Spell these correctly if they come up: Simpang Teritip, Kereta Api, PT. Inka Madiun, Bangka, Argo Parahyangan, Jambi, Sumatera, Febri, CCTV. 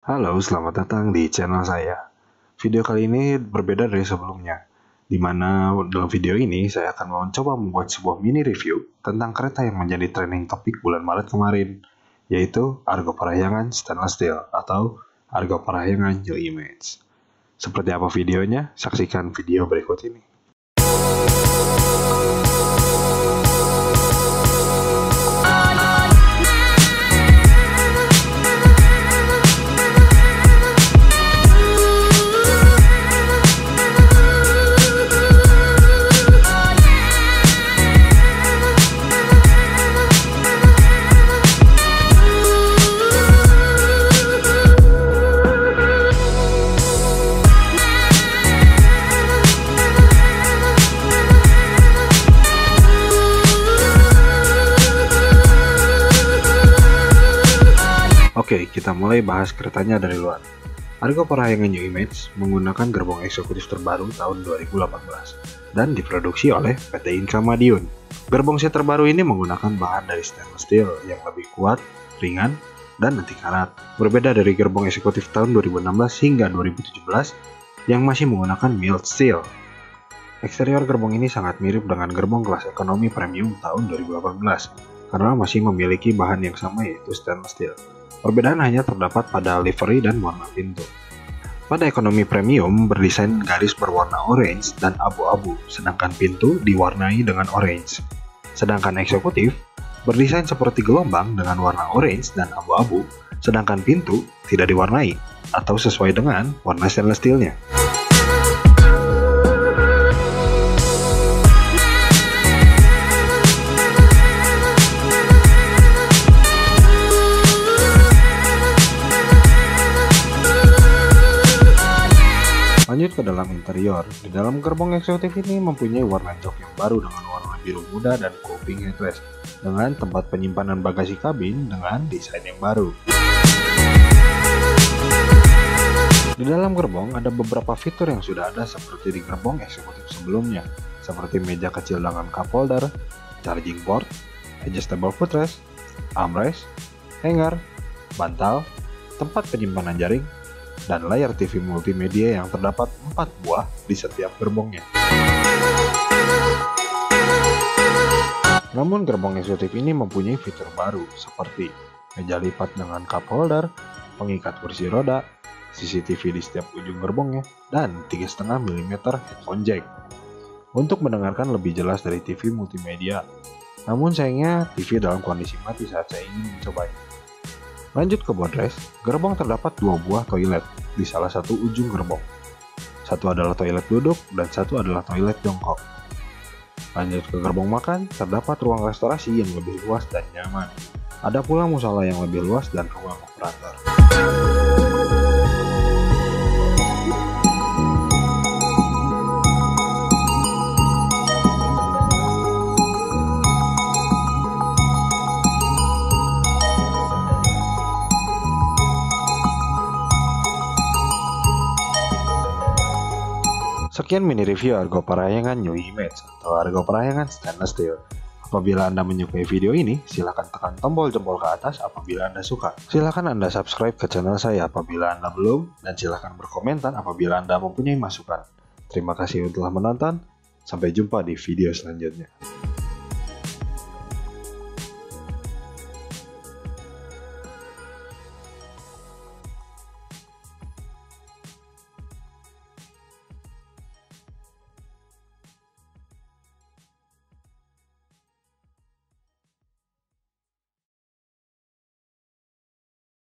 Halo, selamat datang di channel saya. Video kali ini berbeda dari sebelumnya, di mana dalam video ini saya akan mencoba membuat sebuah mini review tentang kereta yang menjadi trending topik bulan Maret kemarin, yaitu Argo Parahyangan Stainless Steel atau Argo Parahyangan New Image. Seperti apa videonya? Saksikan video berikut ini. Oke, kita mulai bahas keretanya dari luar. Argo Parahyangan New Image menggunakan gerbong eksekutif terbaru tahun 2018 dan diproduksi oleh PT. Inka Madiun. Gerbong set terbaru ini menggunakan bahan dari stainless steel yang lebih kuat, ringan, dan anti karat. Berbeda dari gerbong eksekutif tahun 2016 hingga 2017 yang masih menggunakan mild steel. Eksterior gerbong ini sangat mirip dengan gerbong kelas ekonomi premium tahun 2018 karena masih memiliki bahan yang sama, yaitu stainless steel. Perbedaan hanya terdapat pada livery dan warna pintu. Pada ekonomi premium berdesain garis berwarna orange dan abu-abu, sedangkan pintu diwarnai dengan orange. Sedangkan eksekutif berdesain seperti gelombang dengan warna orange dan abu-abu, sedangkan pintu tidak diwarnai atau sesuai dengan warna stainless steelnya. Lanjut ke dalam interior. Di dalam gerbong eksekutif ini mempunyai warna jok yang baru dengan warna biru muda dan coping headrest dengan tempat penyimpanan bagasi kabin dengan desain yang baru. Di dalam gerbong ada beberapa fitur yang sudah ada seperti di gerbong eksekutif sebelumnya, seperti meja kecil dengan cup holder, charging port, adjustable footrest, armrest, hanger, bantal, tempat penyimpanan jaring, dan layar TV multimedia yang terdapat 4 buah di setiap gerbongnya. Namun gerbong eksekutif ini mempunyai fitur baru seperti meja lipat dengan cup holder, pengikat kursi roda, CCTV di setiap ujung gerbongnya, dan 3,5 mm headphone jack untuk mendengarkan lebih jelas dari TV multimedia. Namun sayangnya TV dalam kondisi mati saat saya ingin mencobanya. Lanjut ke bodres, gerbong terdapat 2 buah toilet di salah satu ujung gerbong. Satu adalah toilet duduk dan satu adalah toilet jongkok. Lanjut ke gerbong makan, terdapat ruang restorasi yang lebih luas dan nyaman. Ada pula musala yang lebih luas dan ruang operator. Sekian mini review Argo Parahyangan New Image atau Argo Parahyangan Stainless Steel. Apabila Anda menyukai video ini, silakan tekan tombol jempol ke atas apabila Anda suka. Silakan Anda subscribe ke channel saya apabila Anda belum, dan silakan berkomentar apabila Anda mempunyai masukan. Terima kasih telah menonton, sampai jumpa di video selanjutnya.